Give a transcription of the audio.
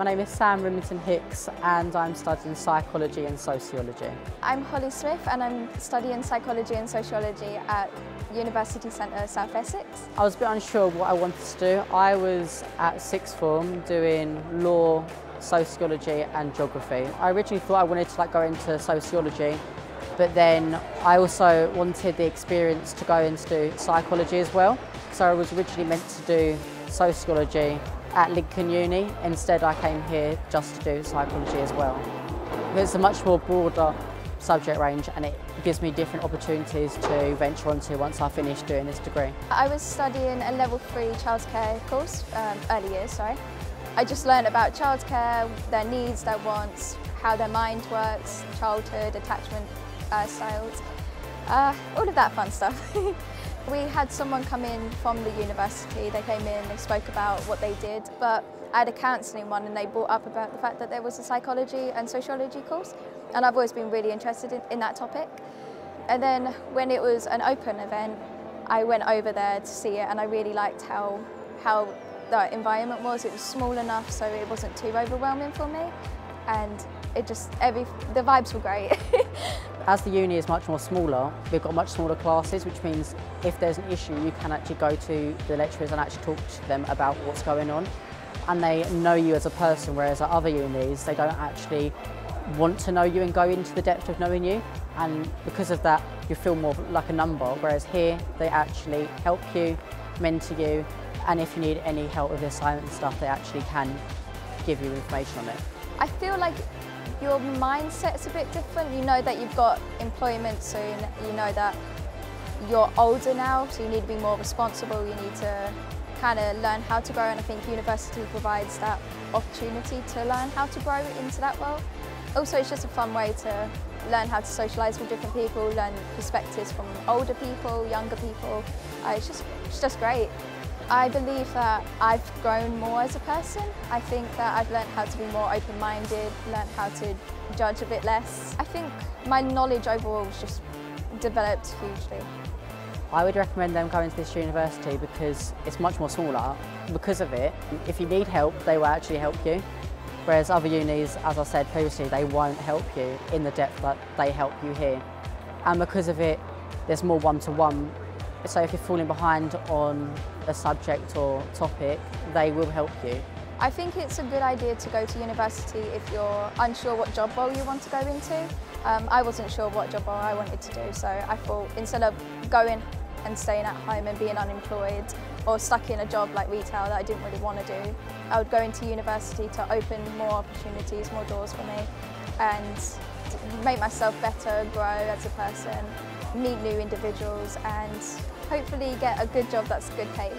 My name is Sam Remington Hicks and I'm studying psychology and sociology. I'm Holly Swift and I'm studying psychology and sociology at University Centre, South Essex. I was a bit unsure what I wanted to do. I was at sixth form doing law, sociology and geography. I originally thought I wanted to go into sociology, but then I also wanted the experience to go into psychology as well. So I was originally meant to do sociology at Lincoln Uni. Instead I came here just to do psychology as well. It's a much more broader subject range and it gives me different opportunities to venture onto once I finish doing this degree. I was studying a level 3 childcare course, early years, sorry. I just learned about childcare, their needs, their wants, how their mind works, childhood, attachment styles, all of that fun stuff. We had someone come in from the university. They came in, they spoke about what they did, but I had a counselling one and they brought up about the fact that there was a psychology and sociology course, and I've always been really interested in that topic. And then when it was an open event, I went over there to see it and I really liked how the environment was. It was small enough so it wasn't too overwhelming for me, and it just, the vibes were great. As the uni is much more smaller, we've got much smaller classes, which means if there's an issue you can actually go to the lecturers and actually talk to them about what's going on, and they know you as a person, whereas at other unis they don't actually want to know you and go into the depth of knowing you, and because of that you feel more like a number, whereas here they actually help you, mentor you, and if you need any help with the assignment and stuff, they actually can give you information on it. I feel like your mindset's a bit different. You know that you've got employment soon, you know that you're older now, so you need to be more responsible, you need to kind of learn how to grow, and I think university provides that opportunity to learn how to grow into that world. Also, it's just a fun way to learn how to socialise with different people, learn perspectives from older people, younger people. It's just great. I believe that I've grown more as a person. I think that I've learned how to be more open-minded, learned how to judge a bit less. I think my knowledge overall has just developed hugely. I would recommend them going to this university because it's much more smaller. Because of it, if you need help, they will actually help you. Whereas other unis, as I said previously, they won't help you in the depth that they help you here. And because of it, there's more one-to-one. So if you're falling behind on a subject or topic, they will help you. I think it's a good idea to go to university if you're unsure what job role you want to go into. I wasn't sure what job role I wanted to do, so I thought instead of going and staying at home and being unemployed or stuck in a job like retail that I didn't really want to do, I would go into university to open more opportunities, more doors for me, and make myself better, grow as a person, meet new individuals and hopefully get a good job that's good pay.